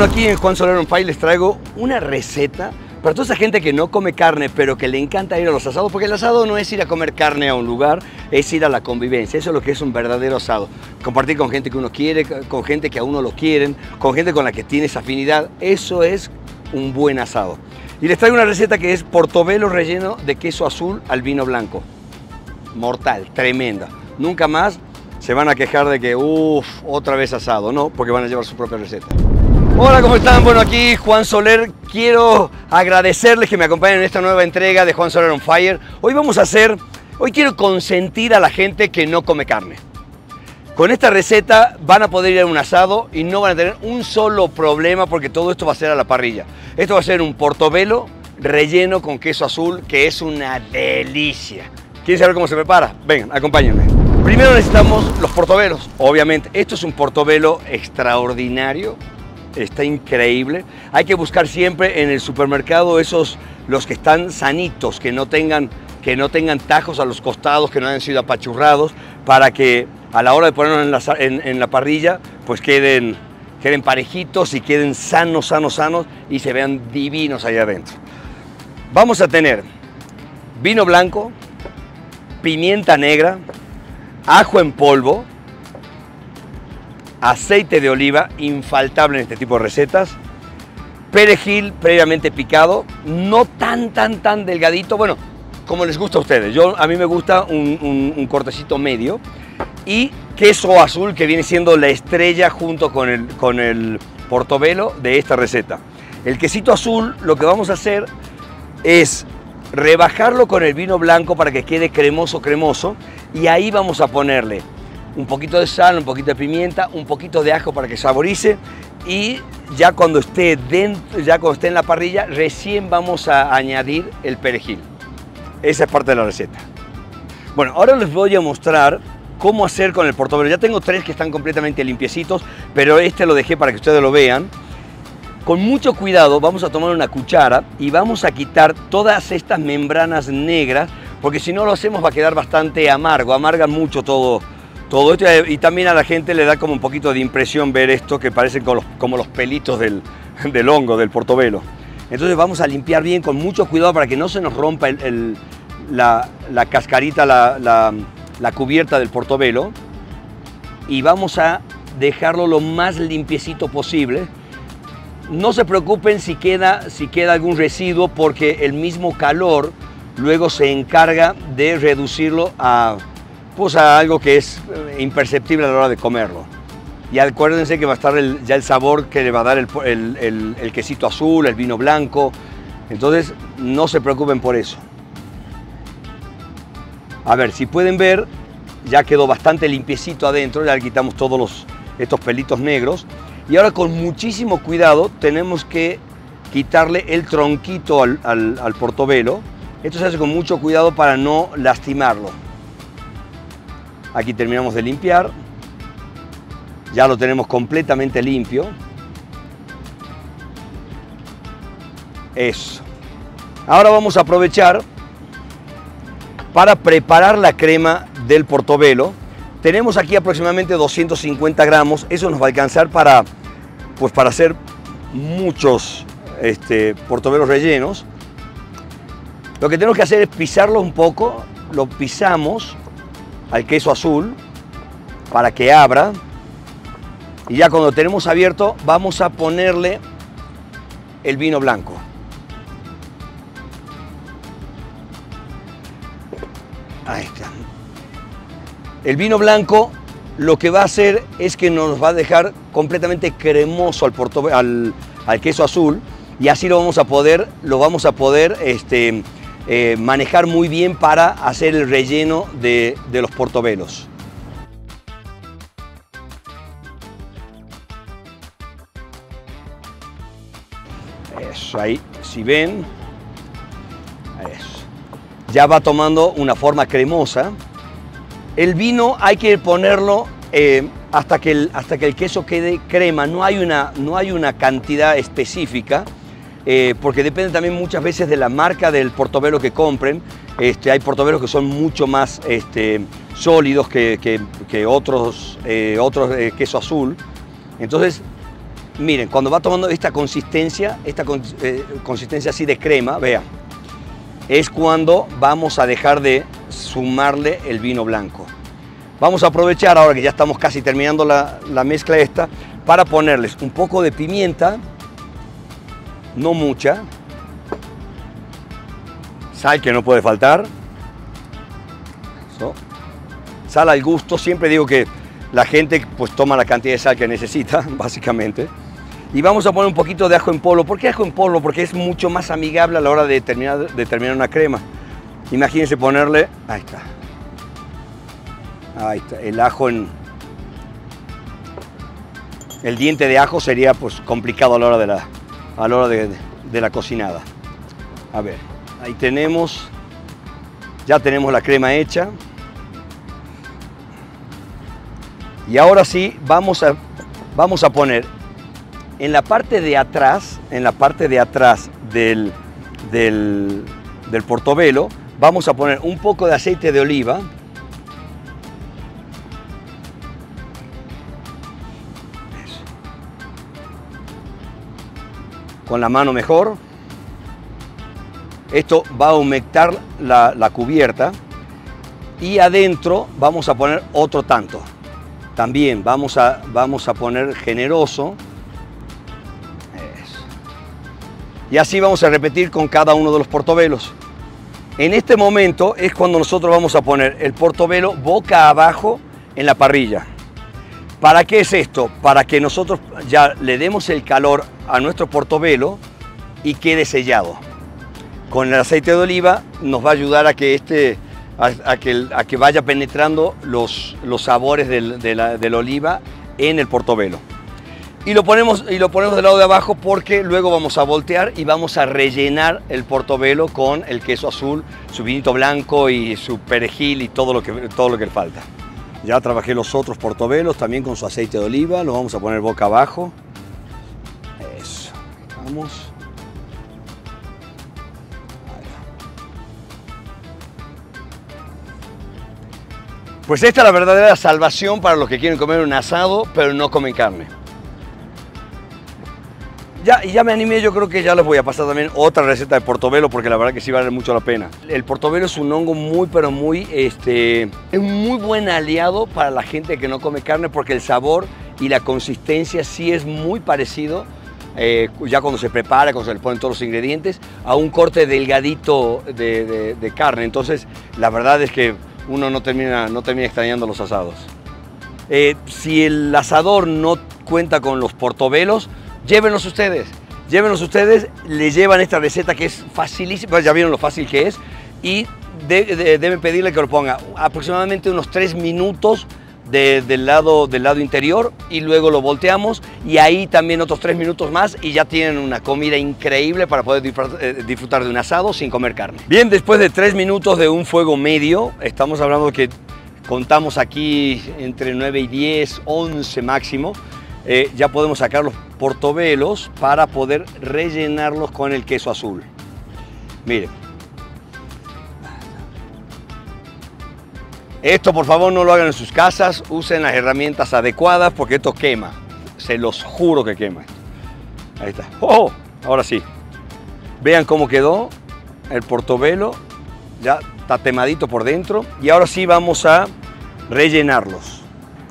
Bueno, aquí en Juan Soler On Fire les traigo una receta para toda esa gente que no come carne, pero que le encanta ir a los asados, porque el asado no es ir a comer carne a un lugar, es ir a la convivencia. Eso es lo que es un verdadero asado. Compartir con gente que uno quiere, con gente que a uno lo quieren, con gente con la que tienes afinidad. Eso es un buen asado. Y les traigo una receta que es portobelo relleno de queso azul al vino blanco. Mortal, tremenda. Nunca más se van a quejar de que, uff, otra vez asado, ¿no? Porque van a llevar su propia receta. Hola, ¿cómo están? Bueno, aquí Juan Soler. Quiero agradecerles que me acompañen en esta nueva entrega de Juan Soler On Fire. Hoy quiero consentir a la gente que no come carne. Con esta receta van a poder ir a un asado y no van a tener un solo problema porque todo esto va a ser a la parrilla. Esto va a ser un portobelo relleno con queso azul, que es una delicia. ¿Quieren saber cómo se prepara? Vengan, acompáñenme. Primero necesitamos los portobelos, obviamente. Esto es un portobelo extraordinario. Está increíble. Hay que buscar siempre en el supermercado los que están sanitos, que no tengan tajos a los costados, que no hayan sido apachurrados, para que a la hora de ponerlos en la parrilla, pues queden parejitos y queden sanos y se vean divinos allá adentro. Vamos a tener vino blanco, pimienta negra, ajo en polvo, aceite de oliva, infaltable en este tipo de recetas, perejil previamente picado, no tan delgadito, bueno, como les gusta a ustedes. A mí me gusta un cortecito medio, y queso azul, que viene siendo la estrella junto con el portobelo de esta receta. El quesito azul, lo que vamos a hacer es rebajarlo con el vino blanco para que quede cremoso, y ahí vamos a ponerle un poquito de sal, un poquito de pimienta, un poquito de ajo para que saborice, y ya cuando esté dentro, ya cuando esté en la parrilla, recién vamos a añadir el perejil. Esa es parte de la receta. Bueno, ahora les voy a mostrar cómo hacer con el portobelo. Ya tengo tres que están completamente limpiecitos, pero este lo dejé para que ustedes lo vean. Con mucho cuidado vamos a tomar una cuchara y vamos a quitar todas estas membranas negras, porque si no lo hacemos va a quedar bastante amargo, amarga mucho todo esto, y también a la gente le da como un poquito de impresión ver esto, que parecen como los pelitos del hongo, del portobelo. Entonces vamos a limpiar bien con mucho cuidado para que no se nos rompa la cascarita, la cubierta del portobelo, y vamos a dejarlo lo más limpiecito posible. No se preocupen si queda algún residuo, porque el mismo calor luego se encarga de reducirlo a algo que es imperceptible a la hora de comerlo. Y acuérdense que va a estar ya el sabor que le va a dar el quesito azul, el vino blanco. Entonces no se preocupen por eso. A ver, si pueden ver, ya quedó bastante limpiecito adentro, ya le quitamos todos estos pelitos negros. Y ahora con muchísimo cuidado tenemos que quitarle el tronquito al portobelo. Esto se hace con mucho cuidado para no lastimarlo. Aquí terminamos de limpiar. Ya lo tenemos completamente limpio. Eso. Ahora vamos a aprovechar para preparar la crema del portobelo. Tenemos aquí aproximadamente 250 gramos. Eso nos va a alcanzar para hacer muchos portobelos rellenos. Lo que tenemos que hacer es pisarlo un poco. Lo pisamos al queso azul para que abra, y ya cuando lo tenemos abierto vamos a ponerle el vino blanco. Ahí está. El vino blanco lo que va a hacer es que nos va a dejar completamente cremoso al queso azul, y así lo vamos a poder manejar muy bien para hacer el relleno de los portobelos. Eso, ahí, si ven, eso. Ya va tomando una forma cremosa. El vino hay que ponerlo hasta que el queso quede crema. No hay una cantidad específica, porque depende también muchas veces de la marca del portobelo que compren. Hay portobelos que son mucho más sólidos que otros queso azul. Entonces Miren, cuando va tomando esta consistencia así de crema, vean, es cuando vamos a dejar de sumarle el vino blanco. Vamos a aprovechar, ahora que ya estamos casi terminando la mezcla esta, para ponerles un poco de pimienta, no mucha, sal que no puede faltar, sal al gusto. Siempre digo que la gente pues toma la cantidad de sal que necesita, básicamente. Y vamos a poner un poquito de ajo en polvo. ¿Por qué ajo en polvo? Porque es mucho más amigable a la hora de terminar una crema. Imagínense ponerle, ahí está. Ahí está, el ajo en... El diente de ajo sería pues complicado a la hora de la cocinada. A ver, ahí tenemos, ya tenemos la crema hecha. Y ahora sí, vamos a poner en la parte de atrás, del portobelo, vamos a poner un poco de aceite de oliva. Eso. Con la mano mejor. Esto va a humectar la cubierta. Y adentro vamos a poner otro tanto. También vamos a poner generoso. Eso. Y así vamos a repetir con cada uno de los portobelos. En este momento es cuando nosotros vamos a poner el portobelo boca abajo en la parrilla. ¿Para qué es esto? Para que nosotros ya le demos el calor a nuestro portobelo y quede sellado. Con el aceite de oliva nos va a ayudar a que a que vaya penetrando los sabores de la oliva en el portobelo. Y lo ponemos del lado de abajo porque luego vamos a voltear y vamos a rellenar el portobelo con el queso azul, su vinito blanco y su perejil y todo lo que le falta. Ya trabajé los otros portobelos también con su aceite de oliva, lo vamos a poner boca abajo. Eso, vamos. Pues esta es la verdadera salvación para los que quieren comer un asado, pero no comen carne. Ya me animé, yo creo que ya les voy a pasar también otra receta de portobelo, porque la verdad que sí vale mucho la pena. El portobelo es un hongo es un muy buen aliado para la gente que no come carne, porque el sabor y la consistencia sí es muy parecido, ya cuando se prepara, cuando se le ponen todos los ingredientes, a un corte delgadito de carne. Entonces, la verdad es que uno no termina extrañando los asados. Si el asador no cuenta con los portobelos, llévenlos ustedes, le llevan esta receta que es facilísima, ya vieron lo fácil que es, y deben pedirle que lo ponga aproximadamente unos 3 minutos del lado interior y luego lo volteamos y ahí también otros 3 minutos más y ya tienen una comida increíble para poder disfrutar de un asado sin comer carne. Bien, después de 3 minutos de un fuego medio, estamos hablando que contamos aquí entre 9 y 10, 11 máximo, ya podemos sacar los portobelos para poder rellenarlos con el queso azul. Miren. Esto, por favor, no lo hagan en sus casas, usen las herramientas adecuadas porque esto quema, se los juro que quema. Ahí está. ¡Oh! Ahora sí. Vean cómo quedó el portobelo, ya está temadito por dentro y ahora sí vamos a rellenarlos.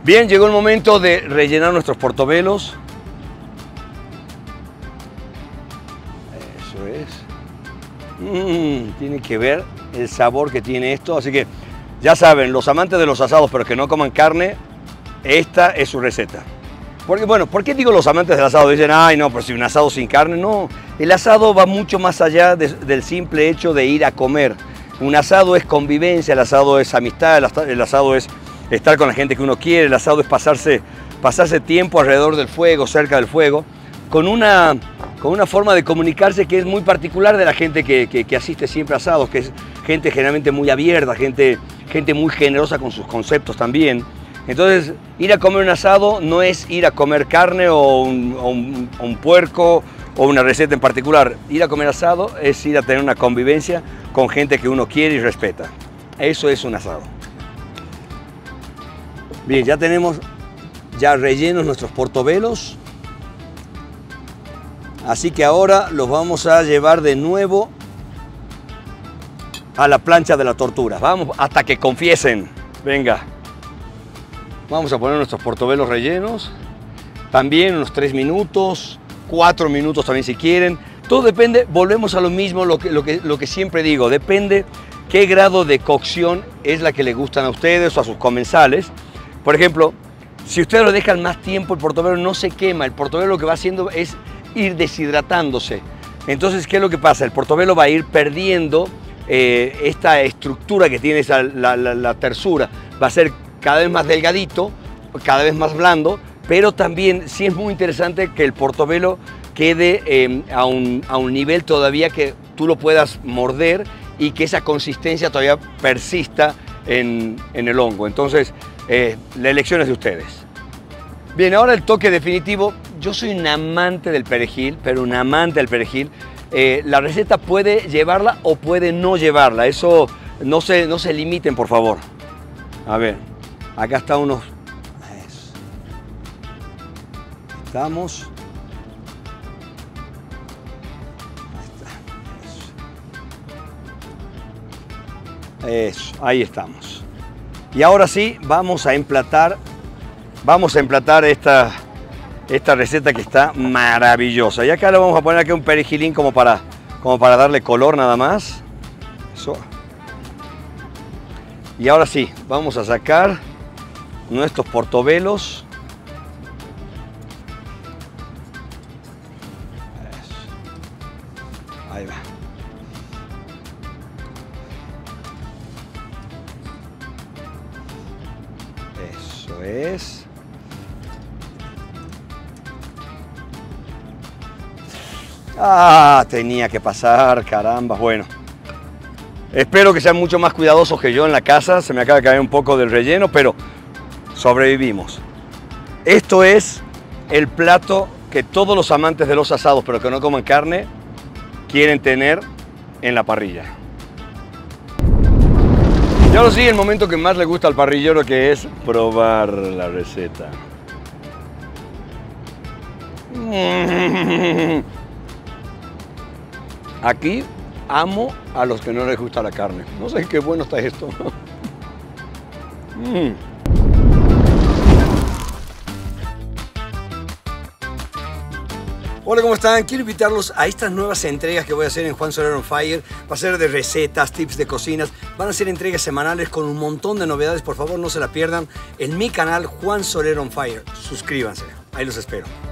Bien, llegó el momento de rellenar nuestros portobelos. Eso es. Tienen que ver el sabor que tiene esto, así que ya saben, los amantes de los asados pero que no coman carne, esta es su receta. Porque, bueno, ¿por qué digo los amantes del asado? Dicen, ay no, pero si un asado sin carne, no. El asado va mucho más allá del simple hecho de ir a comer. Un asado es convivencia, el asado es amistad, el asado es estar con la gente que uno quiere, el asado es pasarse tiempo alrededor del fuego, cerca del fuego, con una forma de comunicarse que es muy particular de la gente que asiste siempre a asados, que es gente generalmente muy abierta, gente muy generosa con sus conceptos también. Entonces, ir a comer un asado no es ir a comer carne o un puerco o una receta en particular. Ir a comer asado es ir a tener una convivencia con gente que uno quiere y respeta. Eso es un asado. Bien, ya tenemos rellenos nuestros portobelos. Así que ahora los vamos a llevar de nuevo a la plancha de la tortura. Vamos, hasta que confiesen. Venga. Vamos a poner nuestros portobelos rellenos. También unos 3 minutos, 4 minutos también si quieren. Todo depende, volvemos a lo mismo, lo que siempre digo, depende qué grado de cocción es la que le gustan a ustedes o a sus comensales. Por ejemplo, si ustedes lo dejan más tiempo, el portobelo no se quema, el portobelo lo que va haciendo es ir deshidratándose. Entonces, ¿qué es lo que pasa? El portobelo va a ir perdiendo esta estructura que tiene la tersura, va a ser cada vez más delgadito, cada vez más blando, pero también sí es muy interesante que el portobelo quede a un nivel todavía que tú lo puedas morder y que esa consistencia todavía persista en el hongo. Entonces, la elección es de ustedes. Bien, ahora el toque definitivo. Yo soy un amante del perejil, pero un amante del perejil. La receta puede llevarla o puede no llevarla. Eso no se limiten, por favor. A ver, acá está unos... Estamos... Eso, ahí estamos. Y ahora sí, vamos a emplatar esta receta que está maravillosa. Y acá le vamos a poner aquí un perejilín como para darle color nada más. Eso. Y ahora sí, vamos a sacar nuestros portobelos. Eso. Ahí va. Eso es. Ah, tenía que pasar, caramba. Bueno, espero que sean mucho más cuidadosos que yo en la casa. Se me acaba de caer un poco del relleno, pero sobrevivimos. Esto es el plato que todos los amantes de los asados, pero que no coman carne, quieren tener en la parrilla. Y ahora sí, el momento que más le gusta al parrillero, que es probar la receta. Aquí amo a los que no les gusta la carne. No sé qué bueno está esto. Hola, ¿cómo están? Quiero invitarlos a estas nuevas entregas que voy a hacer en Juan Soler On Fire. Va a ser de recetas, tips de cocinas. Van a ser entregas semanales con un montón de novedades. Por favor, no se la pierdan en mi canal Juan Soler On Fire. Suscríbanse. Ahí los espero.